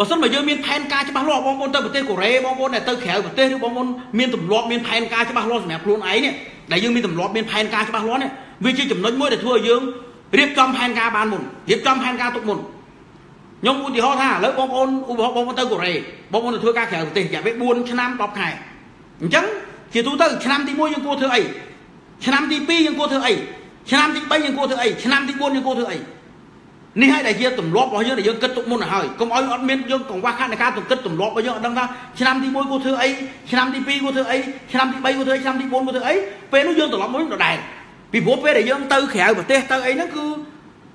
Bà sân mà dơ miên phèn ca chứ bác lo bóng bóng tới bởi tế cổ rê bóng bóng này tới khẻo bởi tế rưu bóng bóng miên tùm lọt miên phèn ca chứ bác lo rồi mẹp luôn ấy nè. Đại dương miên tùm lọt miên phèn ca chứ bác lo nè. Vì chứ chùm nói môi để thua dương riêng trong phèn ca ban mùn, riêng trong phèn ca tục mùn. Nhưng ưu thì ho thà lấy bóng bóng tới cổ rê bóng bóng thua ca khẻo bởi tế giả vết buôn cho năm bọc khải. Chẳng chỉ thú tới năm tí môi nhưng cô thưa ấy, năm tí pi nhưng cô thưa ấy, năm tí bay nhưng cô thưa ấy, năm tí buôn nhưng cô thưa ấy. Ní hai đại diện tụm lót bao nhiêu đại dương kết tụm môn là hỏi công ơi ớt miên dương còn qua khác này ca tụm kết tụm lót bao nhiêu đâm ra khi năm đi mối cô thứ ấy khi năm đi pi cô thứ ấy khi năm đi bay cô thứ ấy khi năm đi bốn cô thứ ấy về nó dương tụm lót mối nó đài vì bố về đại dương tư khẻo và tê tư ấy nó cứ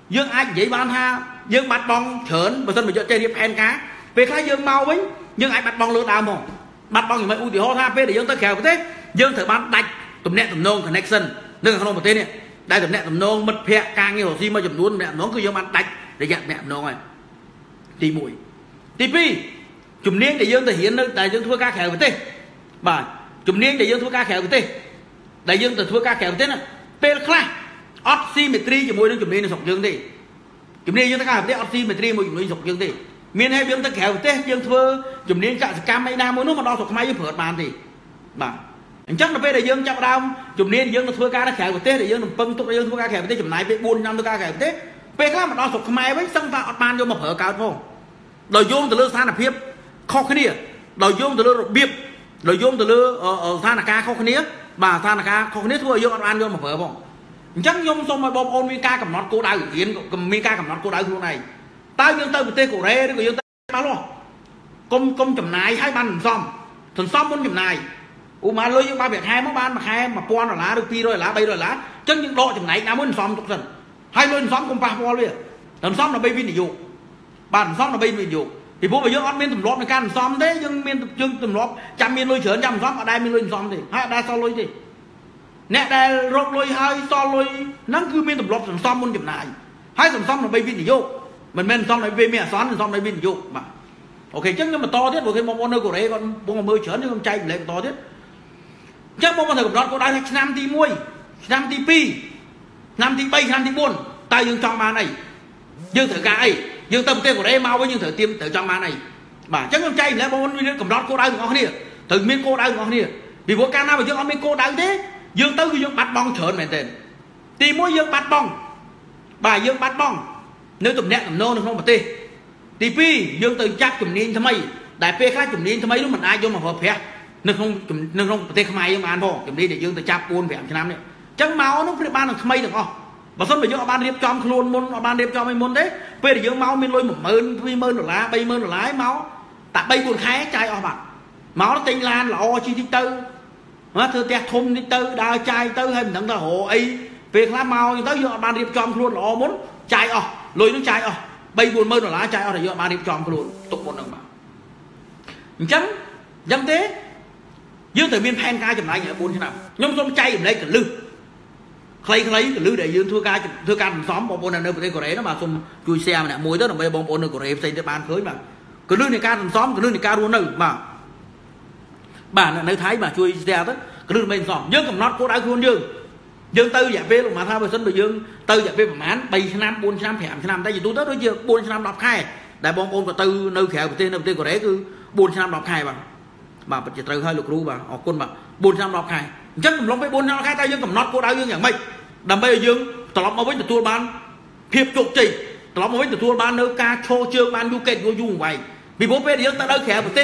dương ai vậy ban ha dương bạch bong chớn và dân mình chơi chơi đi phen cá về khai dương mau ấy dương ai bạch bong lừa đảo mồm bạch bong thì mấy u thì ho tha về đại dương tư khẻo thế dương thử ban đạch tụm nẹt tụm nông connection nâng không một tên này đây tụm nẹt tụm nông mật phẹ càng nhiều gì mà chụm luôn nẹt nó cứ dương ban đạch để dạng mẹ nó rồi tí mũi tí pi chùm niên để dương thể hiện đại dương thua ca khèo với tê bà chùm niên để dương thua ca khèo với tê đại dương từ thua ca khèo với tê nè p class oximetry chùm mũi nó chùm niên nó sọc dương đi chùm niên dương ta ca với tê oximetry mũi chùm niên sọc dương đi miền hai dương ta khèo với tê dương thua chùm niên chạm cam ấy nam mũi nó mà đo sọc máy với phượt bàn thì bà chắc là về đại dương chạm đau chùm niên dương nó thua ca nó khèo với tê đại dương nó bưng tụt đại dương thua ca khèo với tê chùm này về buôn năm thua ca khèo với tê về các bạn đo sọc máy với sân ta ọt ban vô mà phở cao không đời vô từ lưa san là phép khó khăn đi đời vô từ lưa biệp đời vô từ lưa san là ca khó khăn đi bà san là ca khó khăn đi thua vô ọt ban vô mà phở không chắc vô xong rồi bom ôn mi ca cầm nón cô đại kiến cầm mi ca cầm nón cô đại luôn này tao vô tây của tê cổ rê rồi vô tây bao luôn công công chấm này hai ban thằng xong muốn chấm này u mà lôi vô ba việc hai món ban mà hai mà quan là lá được pi rồi lá bay rồi lá chắc những độ chấm này đã muốn xong tục dần hai lên xóm công phá bò liền làm xóm là bay vin để dụ bàn xóm là bay vin dụ thì bố bà dương ăn miên tùm lót này can xóm thế nhưng miên tùm lót trăm miên lôi chớn trăm xóm ở đây miên lôi xóm thì hai đa so lôi thì nè đây rốt lôi hai so lôi nắng cứ miên tùm lót làm xóm muốn điểm này hai làm xóm là bay vin để dụ mình miên xóm này về mẹ xoắn làm xóm này vin để dụ mà ok chắc nhưng mà to thiết một cái mong nơi của đấy con bố mơ chớn nhưng không chạy lại to thiết chắc mong con thầy lót cô đang năm tí muôi năm tí pi năm tí bay năm tí buôn ta dương trong ba này dương thử cá ấy dương tâm tên của đấy mau với dương thử tiêm thử trong ba này bà chắc không chay lấy bốn viên cầm đót cô đau ngon đi thử miên cô đau ngon đi vì bố cana mà dương ông miên cô đau thế dương tới dương bắt bong chởn mày tên tìm mỗi dương bắt bong bà dương bắt bong nếu tụm nẹt tụm nô được không mà tê tì pi dương từ chắc tụm nín tham mây đại pe khác tụm nín tham mây lúc mình ai vô mà hợp phe nâng không tê không ai dương ăn vô tụm nín để dương từ chắc buôn vẻ năm đấy chẳng máu nó phải ban được không may được không mà xong bây giờ ban điệp trong luôn môn ban điệp trong mình môn đấy về để dương máu mình lôi một mơn vi mơn rồi lá bay mơn rồi lái máu tại bay buồn khé chai o bạn máu nó tinh lan là o chi tinh tư nó thưa te thôm tinh tư đào chai tư hay mình thằng ta hồ ấy việc lá mau tới giờ ban điệp trong luôn là o muốn chai o lôi nó chai o bay buồn mơn rồi lá chai o để giờ ban điệp trong luôn tục một lần mà chấm chấm thế dương tự biên phen ca chụp lại nhảy buồn thế nào nhưng xong chay lấy cả lư lấy lư để dương thưa ca xóm bóng bồn này nơi của của đấy nó mà xung chui xe mà muối tới đồng bây bóng bồn nơi của đấy xây tới ban khới mà cứ lư này ca xóm cứ lư này ca luôn nơi mà bản là nơi thái mà chui xe tới cứ lư bên xóm dương cầm nốt cố đái khuôn dương tư giải phê mà thao về sân bởi dương tư giải phê mà án 7 năm 4 năm phèm năm tại vì tôi tới đối chưa 4 năm đọc hai đại bóng bồn của tư nơi khẻo của tên nơi của đấy cứ 4 năm đọc hai mà chỉ từ hơi lục ru mà họ quân mà 4 năm đọc hai chắc cầm lông với 4 năm khai tay dương cầm nốt cố đái dương mày đầm bây giờ dương tao lóc máu với tụi ban hiệp trục trì tao lóc máu với tụi ban nấu ca cho chương ban du kẹt vô dung vậy vì bố bé dương ta đỡ khỏe một tí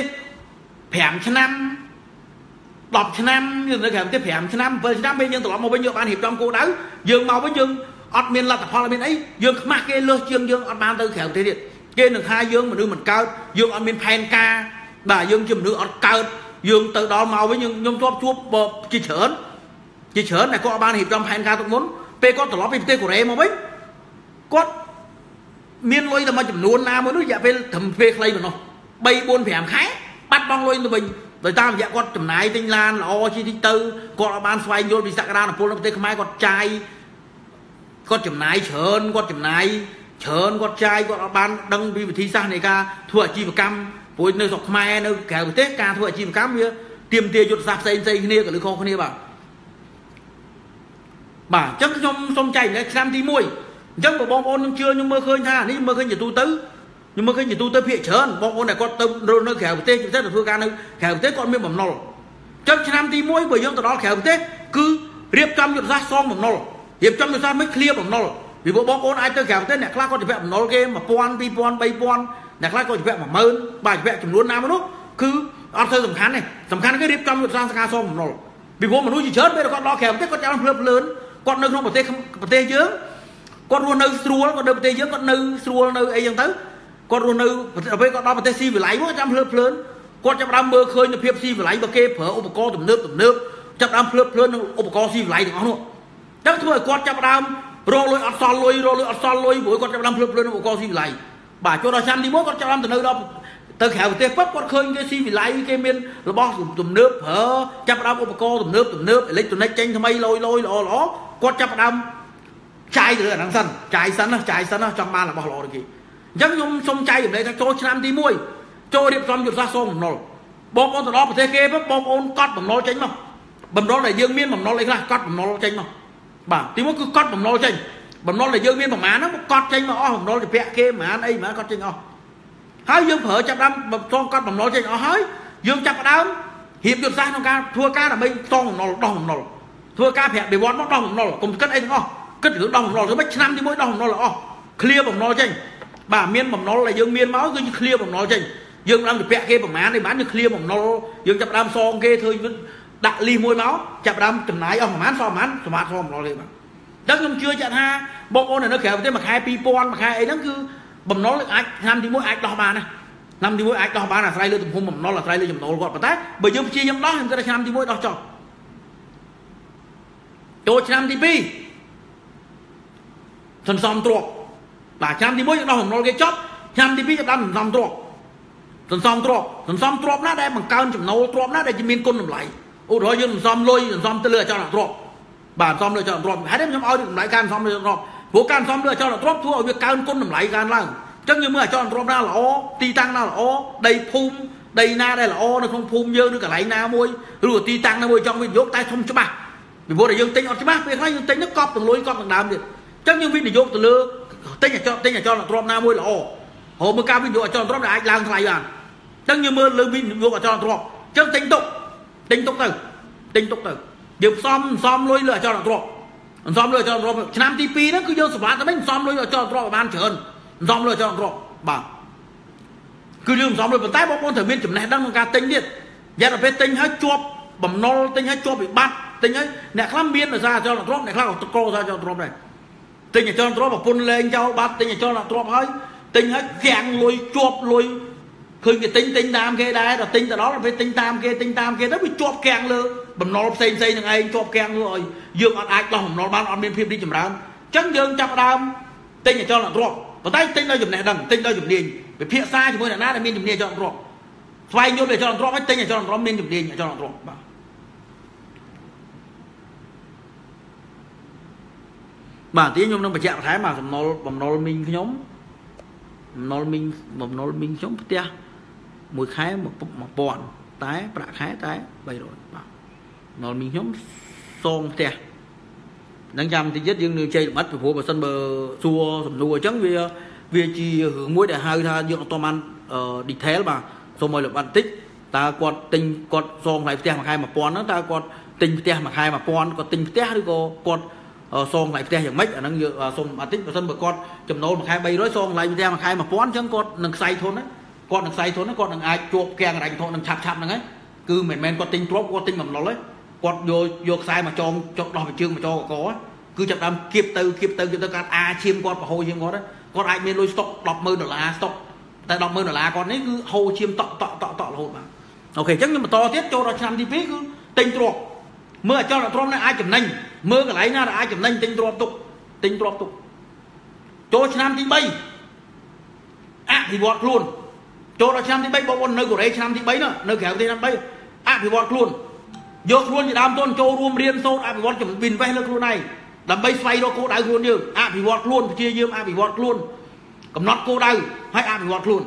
phèm cho năm đọc cho năm nhưng đỡ khỏe một tí phèm cho năm về năm bây giờ tao lóc máu với ban hiệp trong cô đỡ dương mau với dương ọt miền là tập hoa là miền ấy dương mắc cái lơ chương dương ọt ban đỡ khỏe một tí điện kia được hai dương mà đưa mình cao dương ọt miền phen ca bà dương chìm nữa ọt cao dương tự đó mau với nhưng nhôm chóp chuột bột chi chởn chỉ chớ này có ban hiệp trong phen ca tôi muốn pe có từ lót pin tê của em mà biết có miên lôi từ mà chấm nuôn na mới nói dạ về thầm về cây mà nó bay buôn phèm khái bắt bong lôi từ mình rồi ta dạ con chấm này tinh lan là o chi tinh tư con ban xoay vô bị sạc ra là pol tê mai con trai con chấm này chớn con chấm này chớn con trai con ban đăng bị thi sang này ca thua chi một cam với nơi dọc mai nơi kẹo tết ca thua chi một cam kia tiêm tia chuột sạc xây kia cả lưỡi con kia bảo bà chắc trong sông chảy là 5 tí muôi chắc mà bom ôn chưa nhưng mơ khơi ha nếu mơ khơi nhà tu tứ nhưng mà cái gì tu tới phía chớn bọn con này con tâm rồi nó khèo tê chúng ta được thua gan nữa khèo tê con miếng mầm nol trong năm thì mỗi buổi dương từ đó khèo tê cứ riêng trăm được ra xong mầm nol riêng trăm được ra mới clear mầm nol vì bộ bọn con ai tới khèo tê này class con chỉ vẽ mầm nol game mà pon pi pon bay pon này class con chỉ vẽ mầm mơn bài vẽ chủng luôn nam đó cứ ăn chơi sầm khán này sầm khán cái riêng trăm được ra xong mầm nol vì bộ mà nuôi gì chớn bây giờ con đó khèo tê con cháo lớn lớn con nâng không tê dướng con luôn nâng srua con nâng tê dướng con nâng srua nâng ấy tới con luôn nư với con đó mà tê si về lấy quá trăm lớp lớn con trăm đam mơ khơi nhập hiệp si về lấy và kê phở ô con tụm nước trăm đam lớp lớn ô con si về lấy được không luôn chắc thôi con trăm đam rồi ăn son lôi với con trăm đam lớp lớn ô con si về lấy bà cho nó chăn đi bố con trăm đam từ nơi đó từ khẻo tê phất con khơi cái si về lấy cái miên là bo tụm nước phở trăm đam ô con tụm nước lấy tụm này tranh tham lôi ló con trăm đam trái rồi đằng sân trái sân trong ban là bao lọ được gì dân nhung sông chay ở đây ta cho năm tí muôi cho điệp xong được ra sông nồi bom ôn từ đó phải thế bom ôn cắt bằng nói tránh mà bầm đó là dương miên bầm nó lấy ra cắt bằng nó tránh mà bà tí muôi cứ cắt bằng nó tránh bầm nó là dương miên bằng má nó cắt tránh mà ó nó thì vẽ kê mà ăn ấy mà cắt tránh ó hái dương phở chặt đâm bầm to cắt bằng nó tránh ó hái dương chặt đâm hiệp được ra trong ca thua ca là bên to bằng nó đong bằng nó thua ca vẽ để bón nó đong bằng nó cùng cất ấy ó cất được đong nó rồi bách năm tí muôi đong nó là ó clear bằng nó tránh bà miên bằng nó là dương miên máu dương clear bằng nó chỉnh dương làm được vẽ kia bằng má này bán được clear bằng nó dương chập đam song kia thôi đặt ly môi máu chập đam chầm nái ông má so mán so mát so nó liền mà đất không chưa chặn ha bọn con này nó khéo thế mà hai pipon mà hai ấy nó cứ bằng nó là năm thì mỗi ách đo bà này năm thì mỗi ách đo bà là sai lừa tụm hôm bằng nó là sai lừa chầm nổ gọt bát bởi dương chia nhầm đó em cái năm thì mỗi đo cho năm thì pi thần song tuột bà chăm thì mỗi đó hồng nó cái chót chăm thì biết cho đâm xong trộm nó đây bằng cao chấm nấu trộm nó đây chỉ miên côn làm lại ô đó dương xong lôi xong tới lừa cho là trộm bà xong lừa cho trộm hãy đem nhóm ao được lại can xong lừa trộm bố can xong lừa cho là trộm thua ở việc cao côn làm lại can lăng chắc như mới cho trộm ra là ô ti tăng ra là ô đây phum đây na đây là ô nó không phum dơ nữa cả lại na môi rồi ti tăng nó môi trong mình dốt tay không cho bà vì bố để dương tính ở cho bác vì nó dương tính nó cọp từng lối cọp từng đám được chắc như vì để dốt từ lừa tên nhà cho là trộm na môi là ô hồ mưa cao vinh dụ cho trộm lại lang thay bàn chắc như mưa lương vinh dụ cho trộm chắc tính tục từ điều xóm lôi lừa cho trộm xóm lừa cho trộm năm tivi nó cứ vô sập nó mình xóm lôi lừa cho trộm ban chơn xóm lừa cho trộm bà cứ lương xóm lôi bật tay bóng con thử viên chấm này đang mang cá tính điện giá là phê tính hết chuột bầm nol tính hết chuột bị bắt tính ấy nè khám biên là ra cho trộm nè khám cô ra cho trộm này tình nhà cho nó mà phun lên cho bắt tình nhà cho nó trộm hơi tình hết dạng lôi chuột lôi khơi cái tính tam kia đây là tính từ đó là phải tính tam kia đó bị chuột càng lơ bầm nó xây như ngay chuột càng rồi dương ăn ác lòng nó ban ăn miên phim đi chậm rán trắng dương chậm đam tình nhà cho nó trộm và tay tính nó dùng này đằng tính nó dùng điền về phía xa thì mới là nát là miên dùng điền cho nó trộm vay vô để cho nó trộm hết tính nhà cho nó trộm miên dùng điền cho nó trộm. Bà tí nhóm nó mà chạm thái mà nó mình nhóm nó mình chống tia mùi khái một bọn tái bạc khái tái bày rồi nó mình nhóm son tia đang chăm thì chết dương như chơi bắt phụ vào sân bờ xua sầm nua trắng vì chỉ hướng mũi để hai tha dương to man địch thế mà số mười là bạn tích ta còn tình còn son lại tia mà hai mà bọn nó ta còn tình tia mà hai mà bọn còn tình tia đi cô còn xong lại theo dạng mấy ở năng dự xong mà tích vào sân bờ con chấm nấu một hai bay rối xong lại ra mà hai mà pón chẳng con đừng say thốn đấy con đừng say thốn đấy con đừng ai chuột kèn đánh thốn đừng chạp đừng ấy cứ mềm con tinh trộp con tinh mầm nó đấy con vô sai mà cho đòi chương mà cho có cứ chậm đâm kịp từ cắt a chim con và hôi chim con đấy con ai miên lôi stock đọc mơ là stock tại đọc mơ là con ấy cứ hôi chim tọ là hôi mà ok chắc nhưng mà to tiết cho nó chăm đi biết cứ tinh trộp mưa cho là trộm này ai chấm nành mưa cái lấy na là ai chấm nành tinh trộm tục cho năm tí bay à thì bọt luôn cho nó năm tí bay bọn nơi của đấy năm tí bay nữa nơi kéo thì năm bay à thì bọt luôn dọc luôn thì đam tôn cho luôn riêng sâu à thì bọt chấm bình vay luôn này đam bay xoay đó cô đau luôn như à thì bọt luôn chia dương à thì bọt luôn cầm nót cô đau hay à thì bọt luôn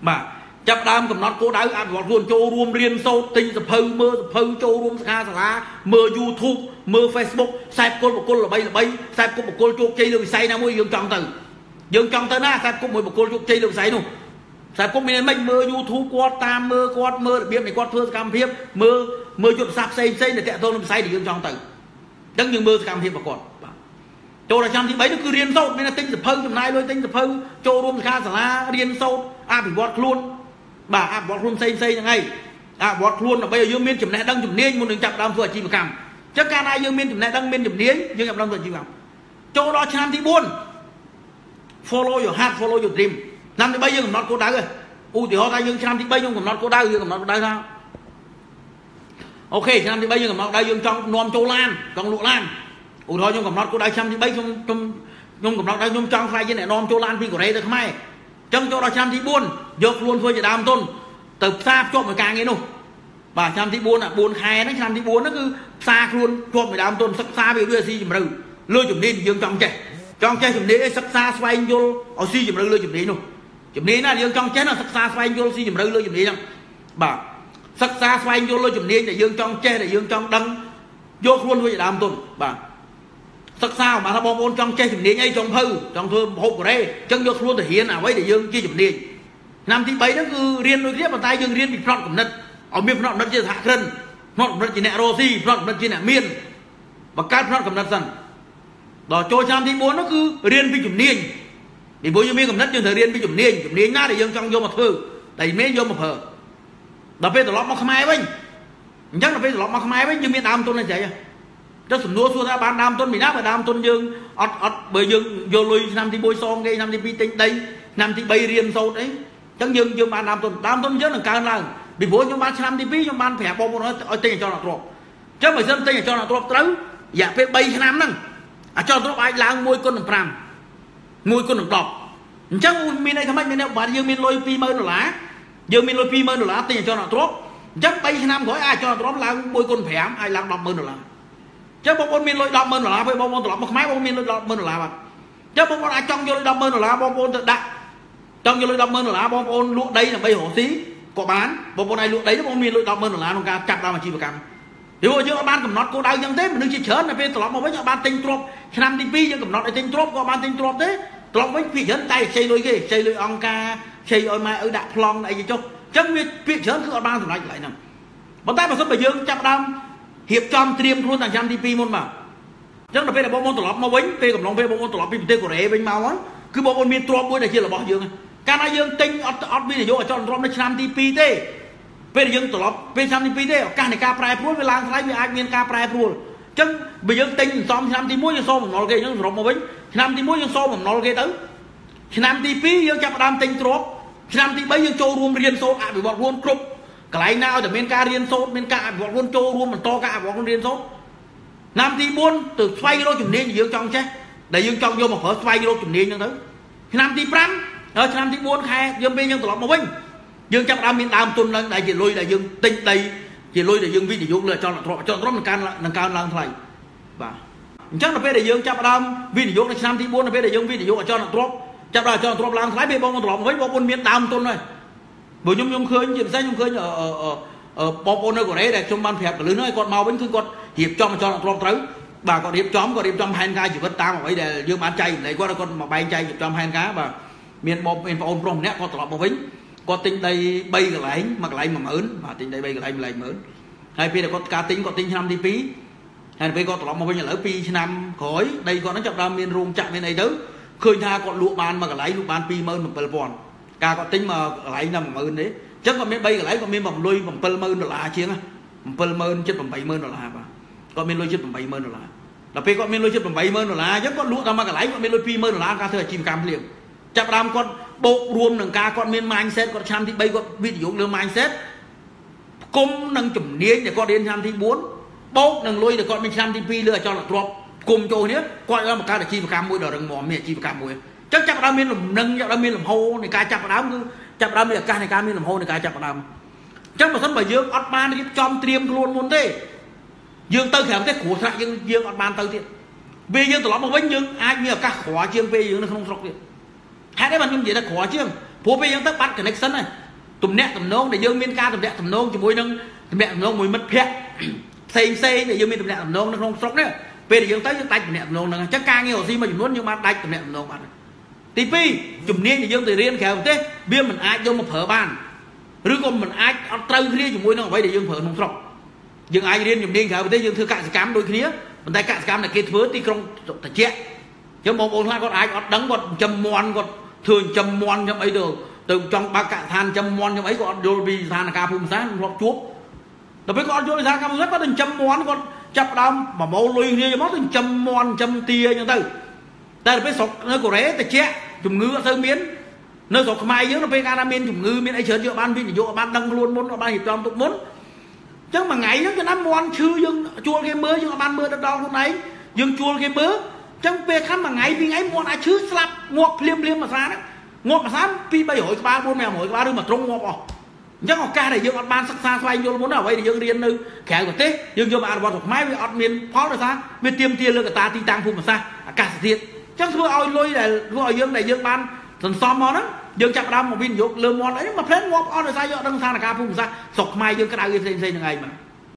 mà chập đam cầm nót cô đau à thì bọt luôn cho luôn riêng sâu tinh sập hư mưa sập hư cho luôn xa xa mưa YouTube mưa Facebook sai cô một cô là bay sai cô một cô cho chơi được say nam môi dương tròn từ យើងចង់ទៅណាសាគមមួយបុគ្គលជោគជ័យលោកស្រីនោះសាគមមានមិនមើល YouTube គាត់តាមមើលរបៀបនៃគាត់ធ្វើសកម្មភាពមើលយុទ្ធសាស្ត្រផ្សេងដែលតាក់ទងនឹងវិស័យដែលយើងចង់ទៅដឹងយើងមើលសកម្មភាពរបស់គាត់បាទចូលដល់ឆ្នាំទី3នោះគឺរៀនសូត្រមានតែទិញសភៅចំណាយលុយទិញសភៅចូលរួមសិក្ខាសាលារៀនសូត្រអភិវឌ្ឍខ្លួនបាទអភិវឌ្ឍខ្លួនផ្សេងហ្នឹងឯងអភិវឌ្ឍខ្លួនដើម្បីឲ្យយើងមានចំណេះដឹងជំនាញមុននឹងចាប់ផ្ដើមធ្វើអាជីវកម្មអញ្ចឹងកាលណាយើងមានចំណេះដឹងមានជំនាញយើងចាប់ផ្ដើមធ្វើអាជីវកម្មចូលដល់ឆ្នាំទី4 follow your heart follow your dream ឆ្នាំទី3យើងកំណត់គោលដៅឯងឧទាហរណ៍ថាយើងឆ្នាំទី3ខ្ញុំកំណត់គោលដៅថាអូខេឆ្នាំទី3យើងកំណត់ដៅយើងចង់នាំចូលឡានចង់លក់ឡានឧទាហរណ៍ខ្ញុំកំណត់គោលដៅឆ្នាំទី3ខ្ញុំកំណត់ដៅខ្ញុំចង់ខ្លាយជាអ្នកនាំចូលឡានពីកូរ៉េទៅខ្មែរអញ្ចឹងចូលដល់ឆ្នាំទី4យកខ្លួនធ្វើជាដើមទុនទៅផ្សារភ្ជាប់មួយការងារនោះបាទឆ្នាំទី4 4ខែហ្នឹងឆ្នាំទី4ហ្នឹងគឺផ្សារខ្លួនភ្ជាប់មួយដើមទុនសិក្សាវាស៊ីជម្រៅលើជំនាញយើងចង់ចេះជំនាញឯងសិក្សាស្វែងយល់ឲ្យស៊ីជម្រៅលើជំនាញនោះជំនាញណាដែលយើងចង់ចេះណាសិក្សាស្វែងយល់ស៊ីជម្រៅលើជំនាញហ្នឹងបាទសិក្សាស្វែងយល់លើជំនាញដែលយើងចង់ចេះដែលយើងចង់ដឹងយកខ្លួនធ្វើជាដើមទុនបាទសិក្សាបាទបងប្អូនចង់ចេះជំនាញអីចង់ភៅចង់ធ្វើហូបកូរ៉េអញ្ចឹងយកខ្លួនទៅរៀនអ្វីដែលយើងជាជំនាញឆ្នាំទី3ហ្នឹងគឺរៀនដូចគ្នាប៉ុន្តែយើងរៀនពីផ្នត់គំនិតឲ្យមានផ្នត់គំនិតជាសហគ្រិនផ្នត់គំនិតជាអ្នករស់ស៊ីផ្នត់គំនិតជាអ្នកមានបង្កើតផ្នត់គំនិតសិនដល់ចូលឆ្នាំទី4នោះគឺរៀនពីជំនាញពីព្រោះយើងមានគំនិតយើងត្រូវរៀនពីជំនាញណាដែលយើងចង់យកមកធ្វើតែមិនយកមកប្រើដល់ពេលត្រឡប់មកខ្មែរវិញអញ្ចឹងដល់ពេលត្រឡប់មកខ្មែរវិញយើងមានដើមទុនអីចឹងទៅសំណួរសួរថាបានដើមទុនពីណាបើដើមទុនយើងអត់បើយើងយកលុយឆ្នាំទី1សងគេឆ្នាំទី2ទិញដីឆ្នាំទី3រៀនសូត្រអីអញ្ចឹងយើងបានដើមទុនយើងនឹងកើនឡើងពីព្រោះខ្ញុំបានឆ្នាំទី2ខ្ញុំបានប្រាប់បងប្អូនឲ្យទិញអចលនទ្រព្យអញ្ចឹងបើសិនទិញអចលនទ្រព្យត្រូវរយៈពេល3ឆ្នាំហ្នឹងអចលនទ្រព្យអាចឡើង 1.5 1.10 អញ្ចឹងមានអីថ្មីមានបើយើងមានលុយ$20,000យើងមានលុយ$20,000ទិញអចលនទ្រព្យអញ្ចឹង3ឆ្នាំក្រោយអាចអចលនទ្រព្យឡើង 1.5 អាចឡើង$10,000អញ្ចឹងបងប្អូនមានលុយ$10,000ពេលបងប្អូនត្រឡប់មកខ្មែរបងមានលុយ$10,000បាទអញ្ចឹងបងប្អូនអាចចង់យកលុយ$10,000បងប្អូនទៅដាក់ចង់យកលុយ$10,000បងប្អូនលក់ដីដើម្បីរកស៊ីក៏បានបងប្អូនអាចលក់ដីបងមានលុយ$10,000ក្នុងការចាប់ដើមអាជីវកម្មពីព្រោះយើងអត់បានកំណត់គោលដៅយ៉ាងទេមនុស្សជាច្រើនទៅពេលត្រឡប់មកវិញអត់បានទិញទ្រព្យឆ្នាំទី2យើងកំណត់ឲ្យទិញទ្រព្យក៏បានទិញទ្រព្យទេត្រឡប់វិញភាគច្រើនតែខ្ចីលុយគេខ្ចីលុយអង្គការខ្ចីឲ្យម៉ែឪដាក់ប្លង់អីចុះអញ្ចឹងវាភាគច្រើនគឺអត់បានសម្រេចកន្លែងហ្នឹងប៉ុន្តែបើសិនបើយើងចាប់ដើមរៀបចំត្រៀមខ្លួនតាំងឆ្នាំទី2មុនមកអញ្ចឹងដល់ពេលដែលបងប្អូនត្រឡប់មកវិញពេលកំឡុងពេលបងប្អូនត្រឡប់ពីប្រទេសកូរ៉េវិញមកហ្នឹងគឺបងប្អូនមានទ្រព្យមួយដែលជារបស់យើងកាលណាយើងទិញអត់មាននយោបាយចលនទ្រព្យនៅឆ្នាំទី2ទេពេលយើងត្រឡប់ពេលឆ្នាំទី2ទេឱកាសនៃការប្រែប្រួលវាឡើងថ្លៃវាអាចមានការប្រែប្រួលអញ្ចឹងបើយើងទិញសំឆ្នាំទី1យើងសូមបំណុលគេអញ្ចឹងសរុបមកវិញឆ្នាំទី1យើងសូមបំណុលគេទៅឆ្នាំទី2យើងចាប់ផ្ដើមទិញទ្រព្យឆ្នាំទី3យើងចូលរួមរៀនសូត្រអភិវឌ្ឍខ្លួនគ្រប់កន្លែងណាឲ្យតែមានការរៀនសូត្រមានការអភិវឌ្ឍខ្លួនចូលរួមបន្តការអភិវឌ្ឍខ្លួនរៀនសូត្រឆ្នាំទី4ទៅស្វែងរកជំនាញយើងចង់ចេះដែលយើងចង់យកមកប្រើស្វែងរកជំនាញហ្នឹងទៅឆ្នាំទី5ដល់ឆ្នាំទី4ខែយើងពេលយើងត្រឡប់មកវិញយើងចាប់ដើមមានដើមទុនឡើងដែលជាលុយដែលយើងទិញដីជាលុយដែលយើងវិនិយោគលើអចលនទ្រព្យនឹងកើនឡើងថ្លៃបាទអញ្ចឹងដល់ពេលដែលយើងចាប់ដើមវិនិយោគនៅឆ្នាំទី4ដល់ពេលដែលយើងវិនិយោគអចលនទ្រព្យចាប់ដល់អចលនទ្រព្យឡើងថ្លៃពេលបងប្អូនត្រឡប់មកវិញបងប្អូនមានដើមទុនហើយបើខ្ញុំឃើញជាពិសេសខ្ញុំឃើញបងប្អូននៅកូរ៉េដែលខ្ញុំបានប្រាប់កន្លឹះហ្នឹងឲ្យគាត់មកវិញគឺគាត់រៀបចំអចលនទ្រព្យត្រូវបាទគាត់រៀបចំផែនការជីវិតតាមអ្វីដែលយើងបានចែកចម្លែកគាត់មកបែងចែករៀបចំផែនការបាទមានបងប្អូនប្រុសម្នាក់គាត់ត្រឡប់មកវិញគាត់ទិញដី3កន្លែងមួយកន្លែង10000បាទទិញដី3កន្លែង10000ហើយពេលដែលគាត់ការទិញគាត់ទិញឆ្នាំទី2ហើយពេលគាត់ត្រឡប់មកវិញឥឡូវ2ឆ្នាំក្រោយដីគាត់ហ្នឹងចាប់ដើមមានរោងចក្រមានអីទៅឃើញថាគាត់លក់បានមួយកន្លែងលក់បាន$27,000ការគាត់ទិញមួយកន្លែងតែ10000ទេអញ្ចឹងគាត់មាន3កន្លែងគាត់មានបំលុយ$70,000ជាង70,000ជិត$80,000បាទគាត់មានលុយជិត$80,000ដល់ពេលគាត់មានលុយជិត$80,000អញ្ចឹងគាត់លក់ដល់មួយកន្លែងគាត់មានលុយ$20,000ការធ្វើអាជីវកម្មភ្លាមចាប់ដើមគាត់បូករួមនឹងការគាត់មាន mindset គាត់ឆ្នាំទី3គាត់វិនិយោគលើ mindset ផ្គុំនឹងជំនាញដែលគាត់រៀនឆ្នាំទី4បូកនឹងលុយដែលគាត់មានឆ្នាំទី2លើអចលនទ្រព្យផ្គុំចូលគ្នាគាត់បានបង្កើតអាជីវកម្មមួយដ៏រឹងមាំមានអាជីវកម្មមួយអញ្ចឹងចាប់ដើមមានលំនឹងចាប់ដើមមានលំហនៃការចាប់ដើមគឺចាប់ដើមមានឱកាសនៃការមានលំហនៃការចាប់ដើមអញ្ចឹងបើមិនបើយើងអត់បានរៀបចំត្រៀមខ្លួនមុនទេយើងទៅក្រៅប្រទេសគ្រោះថ្នាក់យើងអត់បានទៅទៀតពេលយើងត្រឡប់មកវិញយើងអាចមានឱកាសក្រជាងពេលយើងនៅក្នុងស្រុកទៀតហេតុនេះបានខ្ញុំនិយាយថាក្រជាងព្រោះពេលយើងទៅបាត់ connection ហើយទំនាក់ទំនងដែលយើងមានការទំនាក់ទំនងជាមួយនឹងទំនាក់ទំនងមួយមិត្តភ័ក្តិផ្សេងដែលយើងមានទំនាក់ទំនងនៅក្នុងស្រុកនេះពេលដែលយើងទៅយើងដាច់ទំនាក់ទំនងហ្នឹងអញ្ចឹងការងាររស់ស៊ីមួយចំនួនយើងបានដាច់ទំនាក់ទំនងបាត់ Tí pi chụm niên thì dân tự riêng khéo thế bia mình ai dân một phở bàn rứa con mình ai trâu riêng chụm môi nó vậy để dân phở nông sọc dân ai riêng chụm niên khéo thế dân thưa cạn cám đôi kia mình tay cạn cám là kia thứ tí con thật chết chứ một ông la con ai con đắng con châm mòn con thường châm mòn trong ấy được từ trong ba cạn than châm mòn trong ấy con đôi bi than là cà phun sáng lọt chuốc đặc biệt con đôi ra cà phun rất có từng châm mòn con chập đâm mà mâu lui riêng mất từng châm mòn châm tia như thế ta phải sọc nơi cổ rễ ta che chùm ngư ở miến nơi sọc mai dưới nó pk miên chùm ngư miên ấy chở chợ ban viên chợ ban đăng luôn muốn nó ban hiệp tròn tụt muốn chắc mà ngày nó năm món chư dương chua cái mưa dương ban mưa đau đau hôm nay dương chua cái mưa trong pk mà ngày vì ngày món ai chứ slap ngọt liêm liêm mà sáng đấy ngọt mà sáng pi bay hỏi ba buôn mèo hỏi ba đứa mà trông ngọt rồi chắc ngọc ca để dương ban sắc xa xoay vô muốn nào vậy để dương điên nơi khẽ của tết dương vô ban vào mai với miên phó rồi sao miên tiêm tia lơ cả ta ti tang phun mà sao cả thiệt chắc vừa ao lôi này dương ban thần xóm món đó dương chặt đam một viên dột lơ món đấy mà phết ngọt on rồi sao giờ đăng sang là ca phun sao sọc mai dương cái đào xây như ngày mà